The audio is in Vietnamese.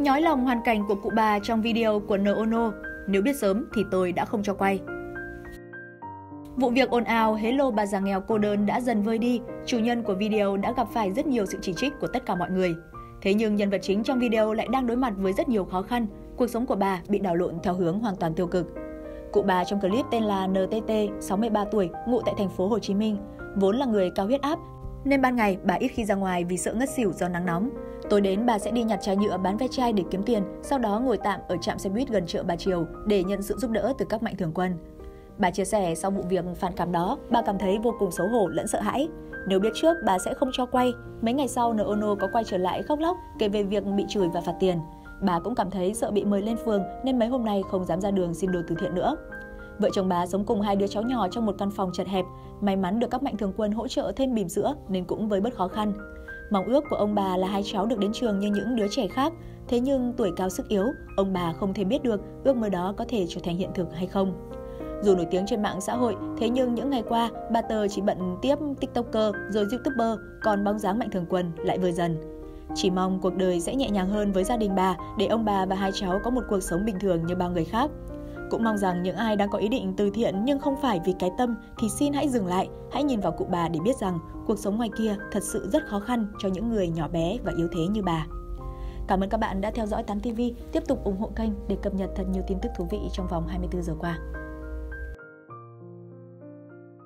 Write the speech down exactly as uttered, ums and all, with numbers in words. Nhói lòng hoàn cảnh của cụ bà trong video của Nờ Ô Nô, nếu biết sớm thì tôi đã không cho quay. Vụ việc ồn ào hế lô bà già nghèo cô đơn đã dần vơi đi, chủ nhân của video đã gặp phải rất nhiều sự chỉ trích của tất cả mọi người. Thế nhưng nhân vật chính trong video lại đang đối mặt với rất nhiều khó khăn, cuộc sống của bà bị đảo lộn theo hướng hoàn toàn tiêu cực. Cụ bà trong clip tên là en tê tê, sáu mươi ba tuổi, ngụ tại thành phố Hồ Chí Minh, vốn là người cao huyết áp, nên ban ngày bà ít khi ra ngoài vì sợ ngất xỉu do nắng nóng. Tối đến bà sẽ đi nhặt chai nhựa bán ve chai để kiếm tiền, sau đó ngồi tạm ở trạm xe buýt gần chợ Bà Triều để nhận sự giúp đỡ từ các mạnh thường quân. Bà chia sẻ sau vụ việc phản cảm đó, bà cảm thấy vô cùng xấu hổ lẫn sợ hãi. Nếu biết trước, bà sẽ không cho quay. Mấy ngày sau, Nờ Ô Nô có quay trở lại khóc lóc kể về việc bị chửi và phạt tiền. Bà cũng cảm thấy sợ bị mời lên phường nên mấy hôm nay không dám ra đường xin đồ từ thiện nữa. Vợ chồng bà sống cùng hai đứa cháu nhỏ trong một căn phòng chật hẹp. May mắn được các mạnh thường quân hỗ trợ thêm bìm sữa nên cũng với bớt khó khăn. Mong ước của ông bà là hai cháu được đến trường như những đứa trẻ khác. Thế nhưng tuổi cao sức yếu, ông bà không thể biết được ước mơ đó có thể trở thành hiện thực hay không. Dù nổi tiếng trên mạng xã hội, thế nhưng những ngày qua, bà Tờ chỉ bận tiếp tiktoker rồi youtuber, còn bóng dáng mạnh thường quân lại vơi dần. Chỉ mong cuộc đời sẽ nhẹ nhàng hơn với gia đình bà để ông bà và hai cháu có một cuộc sống bình thường như bao người khác. Cũng mong rằng những ai đang có ý định từ thiện nhưng không phải vì cái tâm thì xin hãy dừng lại, hãy nhìn vào cụ bà để biết rằng cuộc sống ngoài kia thật sự rất khó khăn cho những người nhỏ bé và yếu thế như bà. Cảm ơn các bạn đã theo dõi Tám ti vi, tiếp tục ủng hộ kênh để cập nhật thật nhiều tin tức thú vị trong vòng hai mươi tư giờ qua.